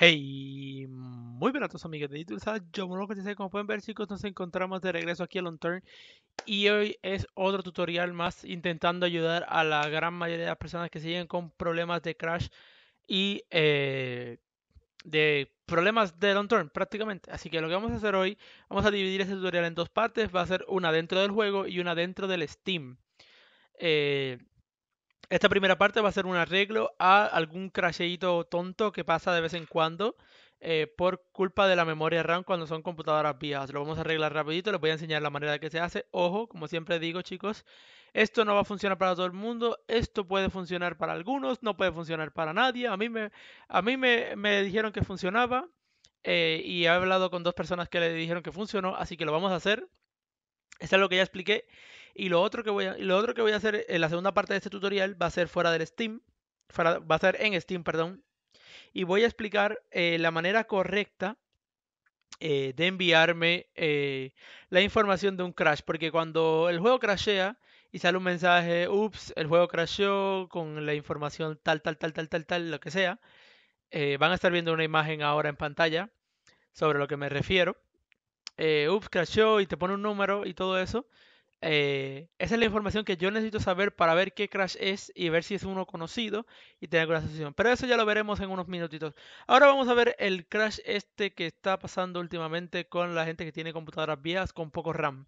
Hey, muy buenas a todos amigos de YouTube, Jomoloco96, como pueden ver chicos, nos encontramos de regreso aquí al Unturned. Y hoy es otro tutorial más intentando ayudar a la gran mayoría de las personas que siguen con problemas de crash y de problemas del Unturned prácticamente. Así que lo que vamos a hacer hoy, vamos a dividir este tutorial en dos partes. Va a ser una dentro del juego y una dentro del Steam. Esta primera parte va a ser un arreglo a algún crasheíto tonto que pasa de vez en cuando por culpa de la memoria RAM cuando son computadoras viejas. Lo vamos a arreglar rapidito, les voy a enseñar la manera que se hace. Ojo, como siempre digo chicos, esto no va a funcionar para todo el mundo. Esto puede funcionar para algunos, no puede funcionar para nadie. A mí me dijeron que funcionaba y he hablado con dos personas que le dijeron que funcionó, así que lo vamos a hacer. Esto es lo que ya expliqué. Y lo otro que voy a hacer en la segunda parte de este tutorial va a ser fuera del Steam. Va a ser en Steam, perdón. Y voy a explicar la manera correcta de enviarme la información de un crash. Porque cuando el juego crashea y sale un mensaje, ups, el juego crasheó con la información tal, lo que sea. Van a estar viendo una imagen ahora en pantalla sobre lo que me refiero. Ups, crasheó y te pone un número y todo eso. Esa es la información que yo necesito saber para ver qué crash es y ver si es uno conocido y tener alguna asociación. Pero eso ya lo veremos en unos minutitos. Ahora vamos a ver el crash este que está pasando últimamente con la gente que tiene computadoras viejas con poco RAM.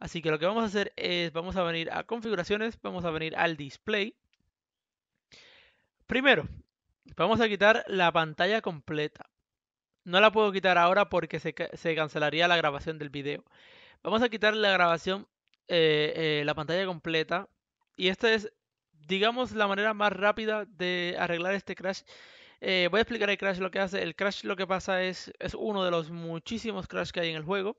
Así que lo que vamos a hacer es, vamos a venir a configuraciones, vamos a venir al display. Primero, vamos a quitar la pantalla completa. No la puedo quitar ahora porque se cancelaría la grabación del video. Vamos a quitar la grabación, la pantalla completa. Y esta es, digamos, la manera más rápida de arreglar este crash. Voy a explicar el crash lo que hace. El crash lo que pasa es uno de los muchísimos crash que hay en el juego.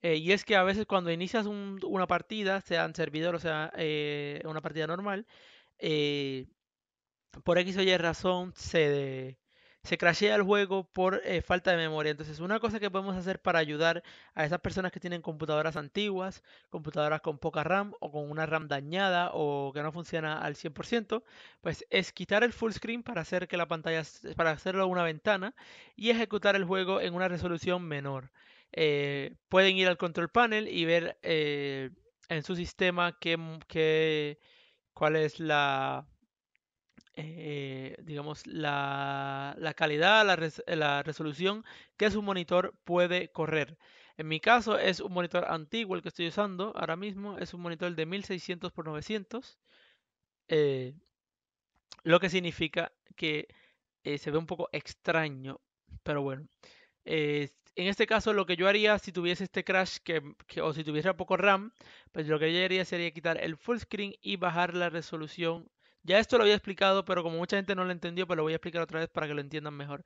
Y es que a veces cuando inicias una partida, sea en servidor o sea una partida normal, por X o Y razón se crashea el juego por falta de memoria. Entonces una cosa que podemos hacer para ayudar a esas personas que tienen computadoras antiguas, computadoras con poca RAM o con una RAM dañada o que no funciona al 100%, pues es quitar el full screen para hacer que la pantalla, para hacerlo una ventana y ejecutar el juego en una resolución menor. Pueden ir al control panel y ver en su sistema cuál es la... digamos la calidad, la resolución que su monitor puede correr. En mi caso es un monitor antiguo el que estoy usando ahora mismo, es un monitor de 1600x900, lo que significa que se ve un poco extraño, pero bueno, en este caso lo que yo haría si tuviese este crash o si tuviese poco RAM, pues lo que yo haría sería quitar el full screen y bajar la resolución. Ya esto lo había explicado, pero como mucha gente no lo entendió, pues lo voy a explicar otra vez para que lo entiendan mejor.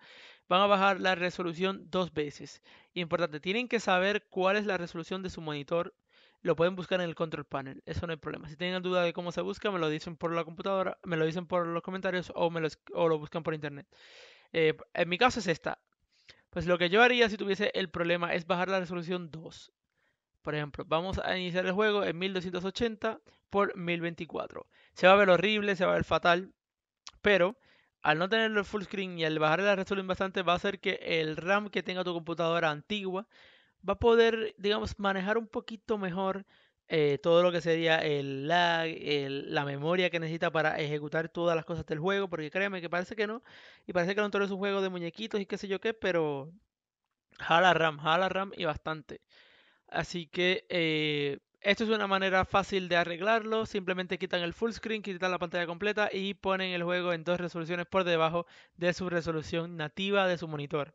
Van a bajar la resolución dos veces. Importante, tienen que saber cuál es la resolución de su monitor. Lo pueden buscar en el control panel, eso no hay problema. Si tienen duda de cómo se busca, me lo dicen por la computadora, me lo dicen por los comentarios o lo buscan por internet. En mi caso es esta. Pues lo que yo haría si tuviese el problema es bajar la resolución 2. Por ejemplo, vamos a iniciar el juego en 1280x1024. Se va a ver horrible, se va a ver fatal, pero al no tenerlo en full screen y al bajar la resolución bastante, va a hacer que el RAM que tenga tu computadora antigua va a poder, digamos, manejar un poquito mejor todo lo que sería el lag, la memoria que necesita para ejecutar todas las cosas del juego, porque créanme que parece que no, y parece que no todo es un juego de muñequitos y qué sé yo qué, pero jala RAM y bastante. Así que esto es una manera fácil de arreglarlo. Simplemente quitan el full screen, quitan la pantalla completa y ponen el juego en dos resoluciones por debajo de su resolución nativa de su monitor.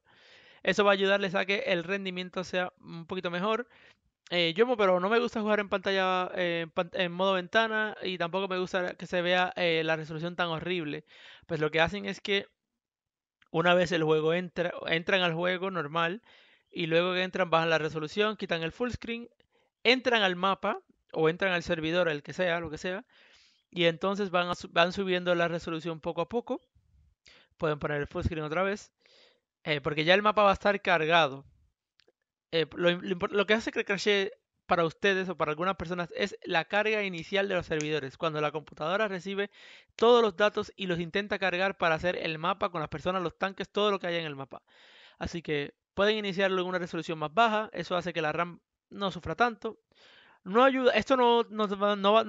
Eso va a ayudarles a que el rendimiento sea un poquito mejor. Pero no me gusta jugar en pantalla en modo ventana y tampoco me gusta que se vea la resolución tan horrible. Pues lo que hacen es que una vez el juego entran al juego normal, y luego que entran bajan la resolución, quitan el full screen, entran al mapa o entran al servidor, el que sea, lo que sea, y entonces van subiendo la resolución poco a poco. Pueden poner el full screen otra vez, porque ya el mapa va a estar cargado. Lo que hace que crashee para ustedes o para algunas personas es la carga inicial de los servidores, cuando la computadora recibe todos los datos y los intenta cargar para hacer el mapa con las personas, los tanques, todo lo que haya en el mapa. Así que pueden iniciarlo en una resolución más baja, eso hace que la RAM no sufra tanto. No ayuda, esto no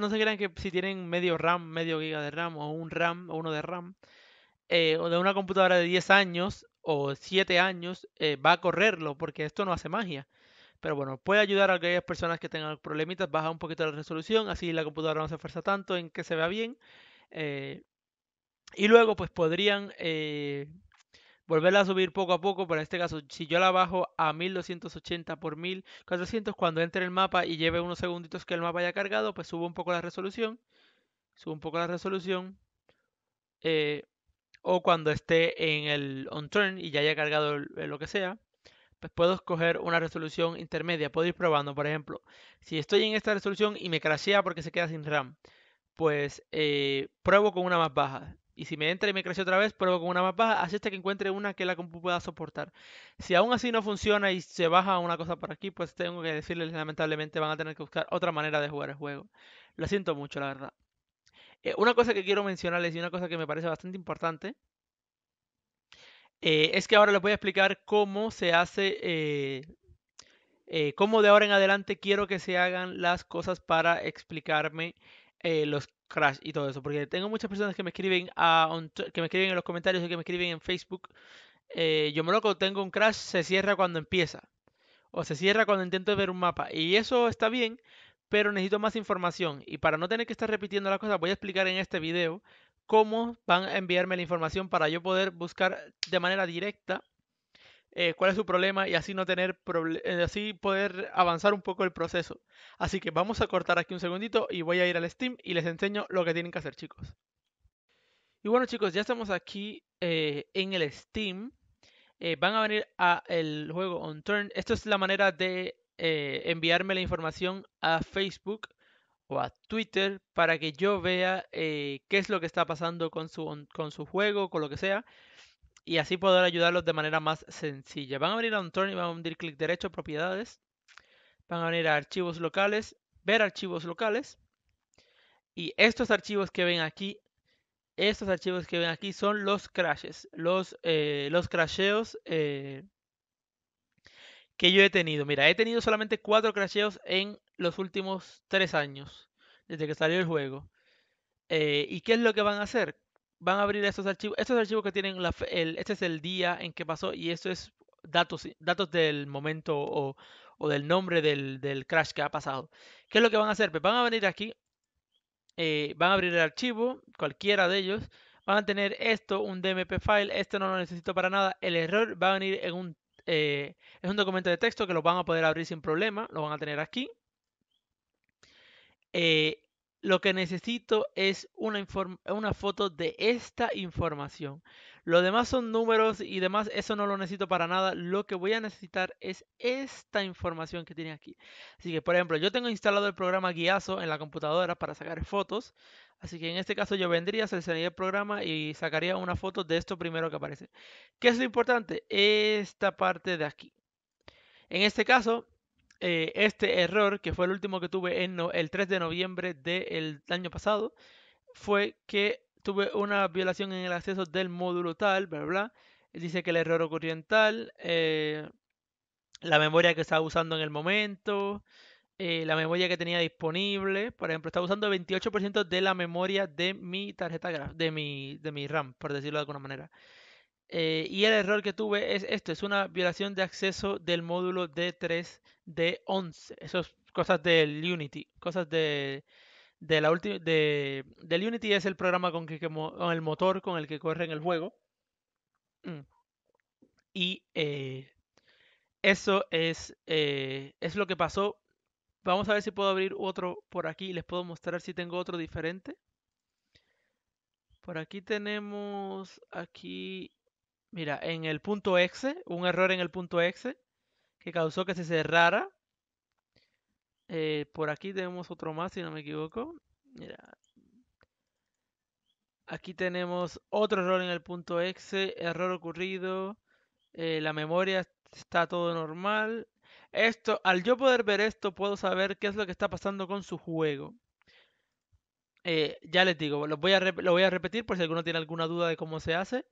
se crean que si tienen medio RAM, medio giga de RAM o un RAM o uno de RAM, o de una computadora de 10 años o 7 años va a correrlo, porque esto no hace magia. Pero bueno, puede ayudar a aquellas personas que tengan problemitas, baja un poquito la resolución, así la computadora no se esfuerza tanto en que se vea bien. Y luego pues podrían volverla a subir poco a poco, pero en este caso si yo la bajo a 1280 por 1400, cuando entre el mapa y lleve unos segunditos que el mapa haya cargado, pues subo un poco la resolución, o cuando esté en el Unturned y ya haya cargado lo que sea, pues puedo escoger una resolución intermedia. Puedo ir probando. Por ejemplo, si estoy en esta resolución y me crashea porque se queda sin RAM, pues pruebo con una más baja. Y si me entra y me crashea otra vez, pruebo con una más baja, así hasta que encuentre una que la compu pueda soportar. Si aún así no funciona y se baja una cosa por aquí, pues tengo que decirles, lamentablemente van a tener que buscar otra manera de jugar el juego. Lo siento mucho, la verdad. Una cosa que quiero mencionarles y una cosa que me parece bastante importante, es que ahora les voy a explicar cómo se hace, cómo de ahora en adelante quiero que se hagan las cosas para explicarme los crash y todo eso. Porque tengo muchas personas que me escriben, en los comentarios, o que me escriben en Facebook. Jomoloco, tengo un crash, se cierra cuando empieza. O se cierra cuando intento ver un mapa. Y eso está bien, pero necesito más información. Y para no tener que estar repitiendo las cosas, voy a explicar en este video cómo van a enviarme la información para yo poder buscar de manera directa cuál es su problema y así no tener así poder avanzar un poco el proceso. Así que vamos a cortar aquí un segundito y voy a ir al Steam y les enseño lo que tienen que hacer, chicos. Y bueno, chicos, ya estamos aquí en el Steam. Van a venir al juego Unturned. Esto es la manera de enviarme la información a Facebook o a Twitter para que yo vea qué es lo que está pasando con su juego, con lo que sea, y así poder ayudarlos de manera más sencilla. Van a venir a Unturned y van a hundir clic derecho, propiedades, van a venir a archivos locales, ver archivos locales, y estos archivos que ven aquí, son los crashes, los crasheos que yo he tenido. Mira, he tenido solamente 4 crasheos en los últimos 3 años, desde que salió el juego. ¿Y qué es lo que van a hacer? Van a abrir estos archivos. Estos archivos que tienen este es el día en que pasó, y esto es datos del momento o del nombre del crash que ha pasado. ¿Qué es lo que van a hacer? Pues van a venir aquí, van a abrir el archivo, cualquiera de ellos. Van a tener esto, un DMP file. Este no lo necesito para nada. El error va a venir en es un documento de texto que lo van a poder abrir sin problema. Lo van a tener aquí. Lo que necesito es una foto de esta información. Lo demás son números y demás, eso no lo necesito para nada. Lo que voy a necesitar es esta información que tiene aquí. Así que, por ejemplo, yo tengo instalado el programa Guiazo en la computadora para sacar fotos. Así que en este caso yo vendría, seleccionaría el programa y sacaría una foto de esto primero que aparece. ¿Qué es lo importante? Esta parte de aquí. En este caso, este error, que fue el último que tuve el 3 de noviembre del año pasado, fue que tuve una violación en el acceso del módulo tal, bla, bla, bla. Dice que el error ocurrió en tal, la memoria que estaba usando en el momento, la memoria que tenía disponible. Por ejemplo, estaba usando 28% de la memoria de mi tarjeta gráfica, de mi RAM, por decirlo de alguna manera. Y el error que tuve es esto, es una violación de acceso del módulo D3D11. Eso es cosas del Unity, cosas del Unity, es el programa con el motor con el que corre en el juego. Y eso es lo que pasó. Vamos a ver si puedo abrir otro por aquí. Les puedo mostrar si tengo otro diferente. Por aquí tenemos, mira, en el punto exe, un error en el punto exe que causó que se cerrara. Por aquí tenemos otro más, si no me equivoco. Mira, aquí tenemos otro error en el punto exe, error ocurrido, la memoria está todo normal. Esto, al yo poder ver esto, puedo saber qué es lo que está pasando con su juego. Ya les digo, lo voy a repetir por si alguno tiene alguna duda de cómo se hace.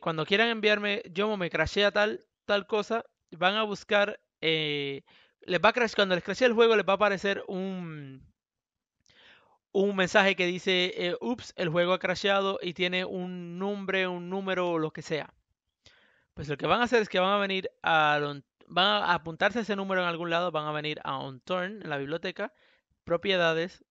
Cuando quieran enviarme, yo me crashea tal cosa, van a buscar... cuando les crashea el juego les va a aparecer un mensaje que dice, ups, el juego ha crasheado, y tiene un número o lo que sea. Pues lo que van a hacer es que van a apuntarse ese número en algún lado, van a venir a Unturned, en la biblioteca, propiedades,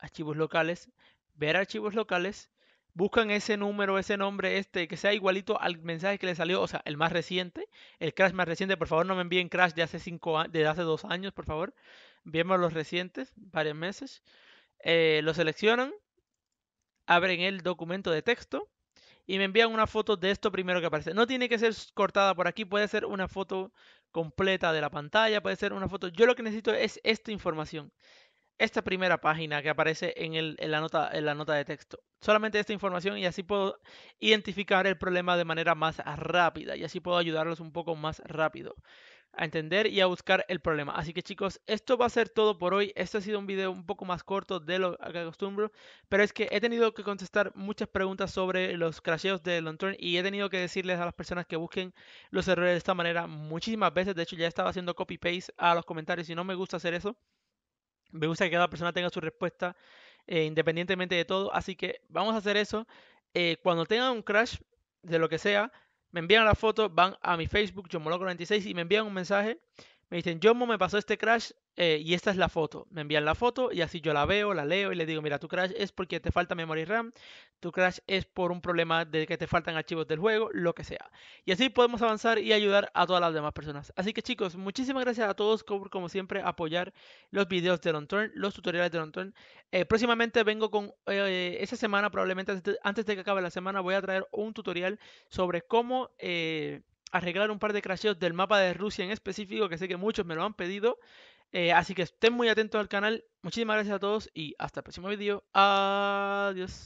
archivos locales, ver archivos locales, buscan ese número, ese nombre, que sea igualito al mensaje que les salió, o sea, el más reciente, el crash más reciente. Por favor, no me envíen crash de hace 2 años, por favor. Envíenme los recientes, varios meses. Lo seleccionan, abren el documento de texto y me envían una foto de esto primero que aparece. No tiene que ser cortada por aquí, puede ser una foto completa de la pantalla, puede ser una foto. Yo lo que necesito es esta información, esta primera página que aparece en la nota de texto. Solamente esta información, y así puedo identificar el problema de manera más rápida, y así puedo ayudarlos un poco más rápido a entender y a buscar el problema. Así que chicos, esto va a ser todo por hoy. Este ha sido un video un poco más corto de lo que acostumbro, pero es que he tenido que contestar muchas preguntas sobre los crasheos de Unturned, y he tenido que decirles a las personas que busquen los errores de esta manera muchísimas veces. De hecho, ya estaba haciendo copy-paste a los comentarios, y no me gusta hacer eso. Me gusta que cada persona tenga su respuesta independientemente de todo. Así que vamos a hacer eso. Cuando tengan un crash de lo que sea, me envían la foto, van a mi Facebook, Jomoloco96, y me envían un mensaje. Me dicen, Jomo, me pasó este crash y esta es la foto. Me envían la foto y así yo la veo, la leo y les digo, mira, tu crash es porque te falta memoria y RAM. Tu crash es por un problema de que te faltan archivos del juego, lo que sea. Y así podemos avanzar y ayudar a todas las demás personas. Así que chicos, muchísimas gracias a todos por, como siempre, apoyar los videos de Unturned, los tutoriales de Unturned. Próximamente vengo con, esta semana, probablemente antes de que acabe la semana, voy a traer un tutorial sobre cómo... arreglar un par de crasheos del mapa de Rusia en específico, que sé que muchos me lo han pedido. Así que estén muy atentos al canal. Muchísimas gracias a todos y hasta el próximo video. Adiós.